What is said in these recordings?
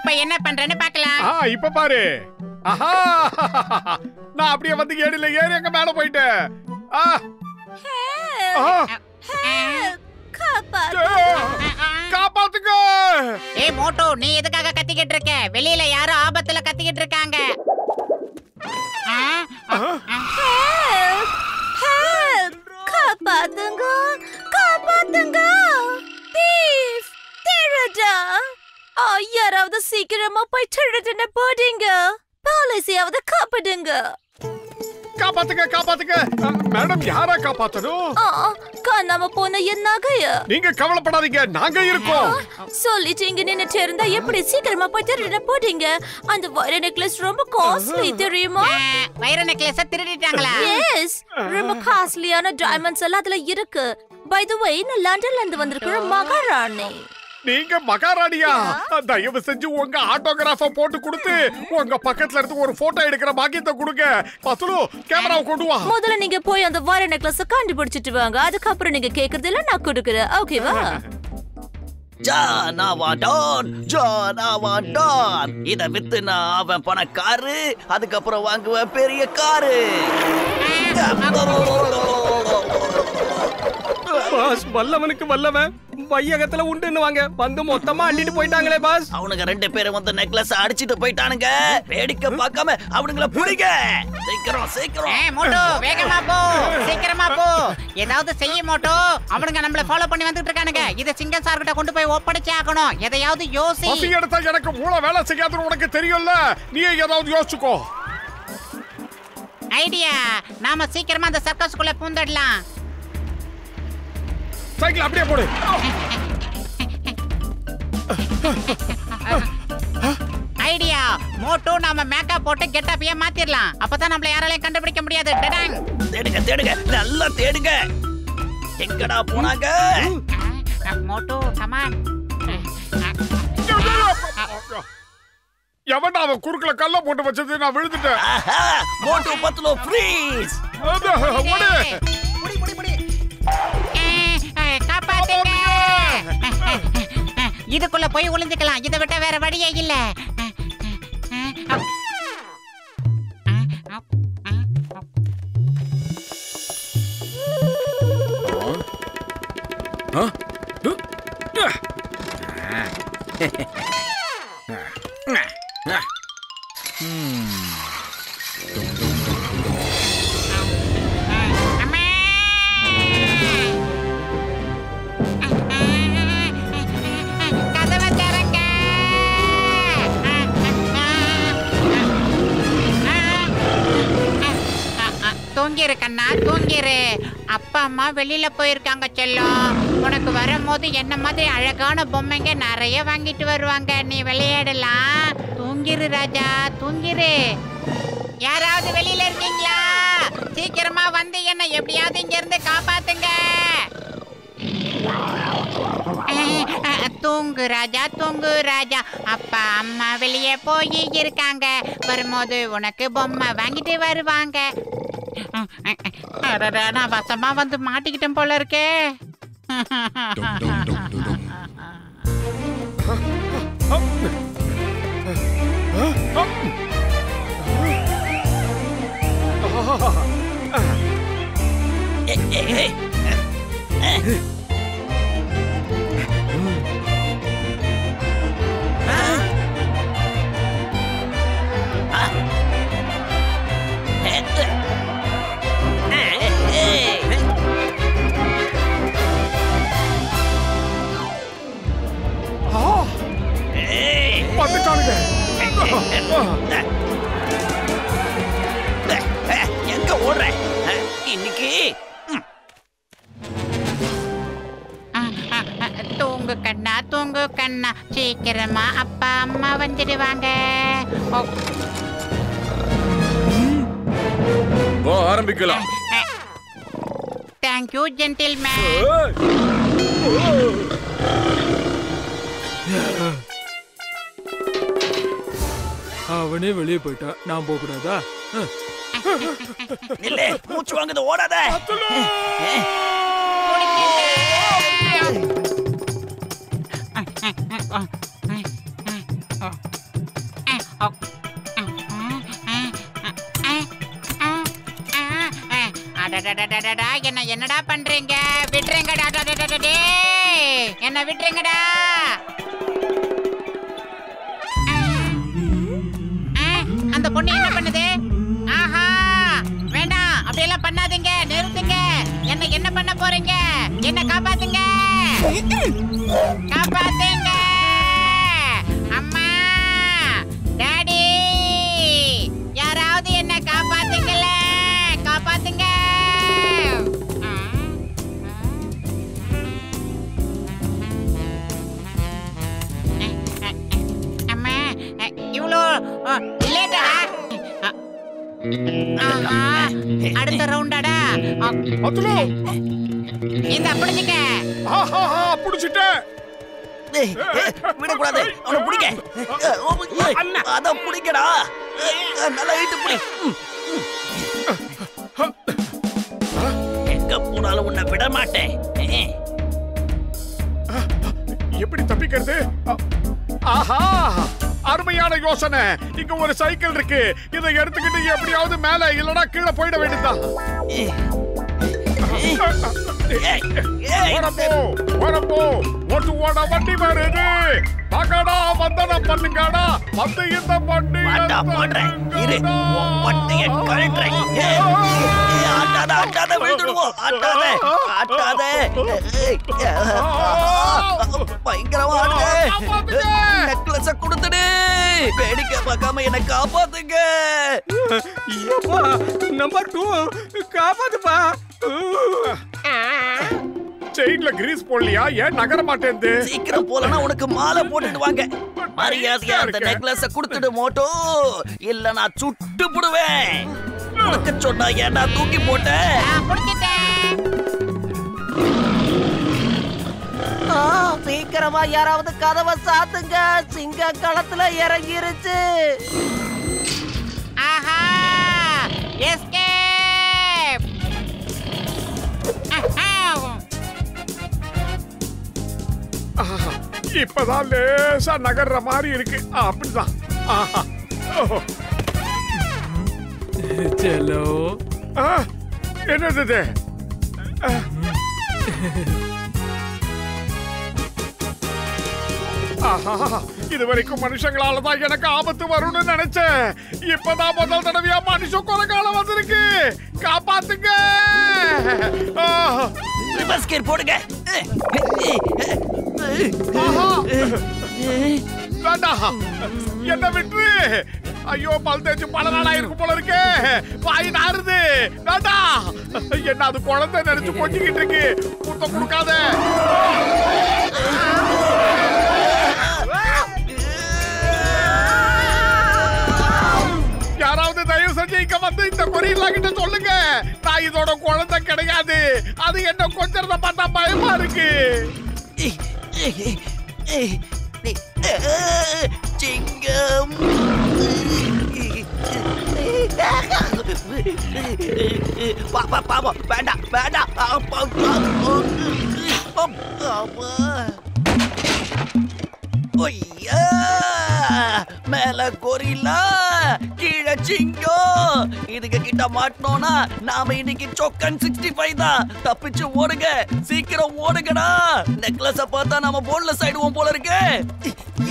இப்ப என்ன பண்றேன்னு பார்க்கலாம். இப்ப பாரு. ஆஹா! நான் அப்படியே வந்து ஏறில ஏறி அங்க மேல போயிட்டேன். காப்பாத்துங்க. ஏய் மோட்டு, நீ எதுக்காக கத்திக்கிட்டு இருக்க? வெளியில யாரோ ஆபத்துல கத்திக்கிட்டு இருக்காங்க. காப்பாத்துங்க, காப்பாத்துங்க. தீஃப், திருடன். யாராவது சீக்கிரமா போய் திருடனை போடுங்க. பாலிசியாவது காப்பாடுங்க. காப்பாத்துங்க, காப்பாத்துங்க. மேடம், யாரா காப்பாத்தணும்? காணாம போன என் நகைய. நீங்க கவலைப்படாதீங்க, நாங்க இருக்கோம். சொல்லிட்டீங்க, நின்னுட்டு இருந்தா எப்படி? சீக்கிரமா போய் திருடனை போடுங்க. அந்த வைர நெக்லஸ் ரொம்ப காஸ்ட்லி தெரியுமா? வைர நெக்லஸை திருடிட்டாங்களா? எஸ், ரொம்ப காஸ்ட்லியான டைமண்ட்ஸ் எல்லாம் அதுல இருக்கு. பை தி வே, நான் லண்டன்ல இருந்து வந்திருக்கிற மகாராணி. நீங்க மகாராணியா? தயவு செஞ்சு உங்க ஆட்டோகிராஃப போட்டு கொடுத்து உங்க பக்கத்துல இருந்து ஒரு போட்டோ எடுக்கிற பாக்கியத்தை கொடுங்க. பத்லு, கேமராவை கொண்டு வா. முதல்ல நீங்க போய் அந்த வைர நெக்லஸை கண்டுபிடிச்சிட்டு வாங்க. அதுக்கப்புறம் நீங்க கேக்குறதுல நான் கொடுக்குறேன். ஓகேவா? ஜானாவாடான் இத வித்து நான் அவன் பண காரு, அதுக்கப்புறம் வாங்குவேன் பெரிய காரு. வல்லவனுக்கு வல்லவன், வையகத்துல உண்டுன்னு வாங்க வந்து மொத்தமா அள்ளிட்டு போயிட்டாங்களே பாஸ். அவனுக்கு ரெண்டு பேரும் வந்து நெக்லஸ் அடிச்சிட்டு போயிட்டானுங்க. வேடிக்கை பார்க்காம அவனுங்கள புடிங்க. சீக்கிரம் சீக்கிரம். ஏய் மோட்டு, வேகமா போ, சீக்கிரமா போ. ஏதாவது செய்ய மோட்டு, அவனுங்க நம்மள ஃபாலோ பண்ணி வந்துட்டு இருக்கானுங்க. இத சிங்கம் சார் கிட்ட கொண்டு போய் ஒப்படைச்சு ஆகணும். எதையாவது யோசி. பசி எடுத்தா எனக்கு மூளை வேலை செய்யாதுன்னு உனக்கு தெரியும்ல. நீ ஏதாவது யோசிச்சுக்கோ. ஐடியா, நாம சீக்கிரமா அந்த சர்க்கஸ்க்குள்ள பூந்தடலாம். சைக்கிள் அப்படியே போடு. ஐடியா மோட்டு, நாம மேக்கப் போட்டு கெட்டப் ஏ மாத்திரலாம். அப்பதான் நம்மள யாராலயும் கண்டுபிடிக்க முடியாது. டடங். தேடுங்க தேடுங்க, நல்லா தேடுங்க. எங்கடா போனாங்க? மோட்டு கம் ஆன். எவன் அவன் குறுக்குல கல்ல போட்டு வச்சது? நான் விழுந்துட்டேன். மோட்டு பத்லு ஃப்ரீஸ். ஓடு ஓடு. இதுக்குள்ள போய் ஒளிஞ்சுக்கலாம். இதை விட்ட வேற வழியே இல்ல. கண்ணா தூங்கிரு. அப்பா அம்மா வெளியில போயிருக்காங்க செல்லம். உனக்கு வரும்போது என்ன மாதிரி அழகான பொம்மைங்க நிறைய வாங்கிட்டு வருவாங்க. நீ விளையாடலாம். தூங்கிரு ராஜா, தூங்கிரு. யாராவது வெளியில இருக்கீங்களா? சீக்கிரமா வந்து என்ன எப்படியாவது இங்க இருந்து காப்பாத்துங்க. தூங்கு ராஜா, தூங்கு ராஜா. அப்பா அம்மா வெளியே போய் இருக்காங்க. வரும்போது உனக்கு பொம்மை வாங்கிட்டு வருவாங்க. நான் வசமா வந்து மாட்டிக்கிட்டேன் போல இருக்கே. எங்க ஓடுற இன்னைக்கு? தூங்கு கண்ணா, தூங்கு கண்ணா. சீக்கிரமா அப்பா அம்மா வந்துடுவாங்க. ஆரம்பிக்கலாம். Thank you gentleman. அவனே வெளியே போயிட்டான். நான் போக கூடாதா? நில்லே, மூச்சு வாங்குது, ஓடாத. என்னடா பண்றீங்க? விட்றீங்கடா, டேய் என்ன விட்றீங்கடா? அந்த பொண்ணு என்ன பண்ணுது? ஆஹா, வேண்டாம், அப்படி எல்லாம் பண்ணாதீங்க, நிறுத்துங்க. என்ன என்ன பண்ண போறீங்க? என்ன காப்பாத்துங்க, காப்பாத்துங்க. அம்மா, டாடி, யாராவது என்ன காப்பாத்துங்கள, காப்பாத்துங்க. அம்மா, இவ்வளோ லேட்டா? அடுத்த ரவுண்டாடா? இந்த புடிச்சுக்க, புடிச்சுட்ட, விடக்கூடாது, அவனை பிடிக்க, அத பிடிக்கடா, நல்லா இழுத்து பிடி. எங்க போனாலும் உன்னை விட மாட்டேன். எப்படி தப்பிக்கிறது? ஆஹா, அருமையான யோசனை. இங்க ஒரு சைக்கிள் இருக்கு, இதை எடுத்துக்கிட்டு எப்படியாவது மேல இல்லனா கீழே போயிட வேண்டியதுதான். வண்டி வருது, வந்தனம் பண்ணுங்கடா, வந்து இந்த நெக்லஸ் கொடுத்துடு. வேடிக்கை பார்க்காம என்ன காப்பாத்துங்க. நம்பர் 2 காப்பாத்துப்பா. செயின்ல கிரீஸ் போடலையா? ஏன் நகர மாட்டேங்குது? சீக்கிரம் போலனா உனக்கு மாலை போட்டுடுவாங்க. மரியாதையா அந்த நெக்லஸ கொடுத்துடு மோட்டு, இல்ல நான் சுட்டு போடுவேன். உனக்கு சொன்னா ஏன்டா தூக்கி போட்டேன்? சீக்கிரமா யாராவது கதவை சாத்துங்க, சிங்க களத்துல இறங்கிருச்சு. ஆஹா, எஸ்கேப். இப்பதான் லேசா நகர்ற மாதிரி இருக்கு. அப்படிதான். என்னது? இது வரைக்கும் மனுஷங்களாலதான் எனக்கு ஆபத்து வரும்னு நினைச்சேன். இப்பதான் முதல் தடவையா மனுஷன் கொலைகாலம் வந்திருக்கு. காப்பாத்துங்க, போடுங்க. என்ன விட்டு? ஐயோ, பல் தேச்சு பல நாளா இருக்கு போல இருக்கு. வாய் நாறுது. என்ன அது குழந்தை நினைச்சு கொஞ்சிக்கிட்டு இருக்கு. கூட்ட கொடுக்காத. யாராவது தயவு செஞ்சு இங்க வந்து இந்த கொரியலா கிட்ட சொல்லுங்க, நான் இதோட குழந்தை கிடையாது, அது என்ன கொஞ்சம் பார்த்தா பயமா இருக்கு. சிங்கம் பாப்போம். வேண்டாம் வேண்டாம். ஐயா, மேல கொரில்லா, கீழே சிங்கம். இதுக்கு கிட்ட மாட்டோம்னா நாம இன்னைக்கு சொக்கன் 65 தான். தப்பிச்சு ஓடுங்க, சீக்கிரம் ஓடுங்கடா. நெக்லஸ பார்த்தா நாம போர்ட்ல சைடுவோம் போல இருக்கு.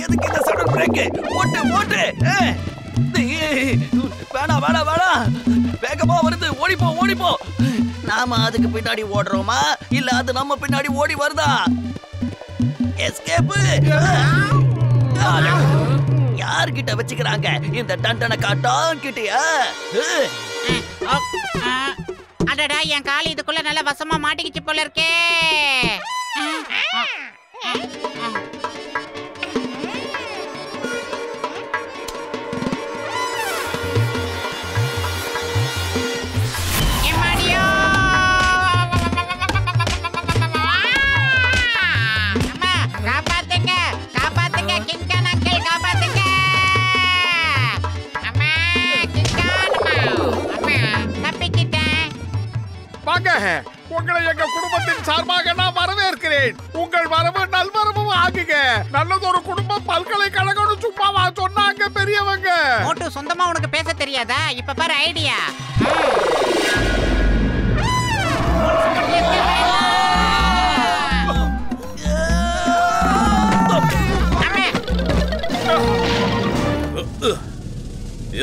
எதுக்கு இந்த சடன் பிரேக்? ஓட்டு ஓட்டு. வேணா வேணா வேணா, வேகமா வருது, ஓடிப்போம் ஓடிப்போம். நாம அதுக்கு பின்னாடி ஓடுறோமா, இல்ல அது நம்ம பின்னாடி ஓடி வருதா? எஸ்கேப் யார்கிட்ட வச்சுக்கிறாங்க இந்த டண்டன காட்டான் கிட்டியா? அடடா, என் கால் இதுக்குள்ள நல்ல வசமா மாட்டிக்கிச்சு போல இருக்கே. உங்களை எங்க குடும்பத்தின் சார்பாக நான் வரவேற்கிறேன். உங்கள் வரவு நல்வரவும் ஆகுங்க. நல்லதொரு குடும்பம் பல்கலைக்கழகம் சும்மாவா சொன்னாங்க பெரியவங்க? மோட்டு, சொந்தமா உனக்கு பேச தெரியாதா? இப்ப பாரு ஐடியா.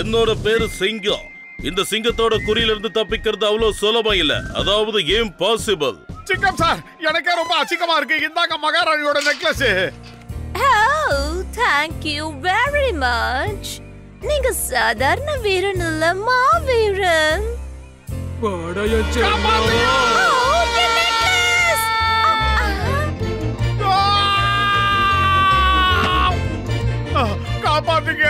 என்னோட பேரு சிங்கம். இந்த சிங்கத்தோட குறியிலிருந்து தப்பிக்கிறது அவ்வளவு சுலபம் இல்ல. அதாவது இம்பாசிபிள். சிங்கம் சார், எனக்கே ரொம்ப அசிங்கமா இருக்கு. இந்தாங்க மகாராணியோட necklace. Oh, thank you very much. நீங்க சாதாரண வீரன் இல்ல, மாவீரன். காப்பாத்துங்க,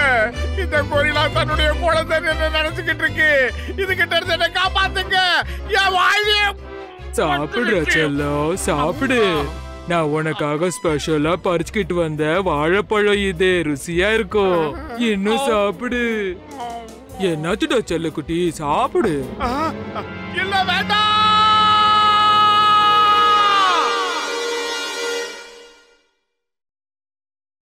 இந்த கொரிலா தன்னுடைய குழந்தை நினைச்சுக்கிட்டு இருக்கு. இதுகிட்ட இருந்து என்ன காப்பாத்துங்க. சாப்பிடுற செல்லோ, சாப்பிடு. நான் உனக்காக ஸ்பெஷலா பறிச்சுக்கிட்டு வந்த வாழைப்பழம் இது ருசியா இருக்கும். இன்னும் சாப்பிடு. என்னாச்சுடா செல்ல குட்டி, சாப்பிடு. இல்ல வேண்டாம்.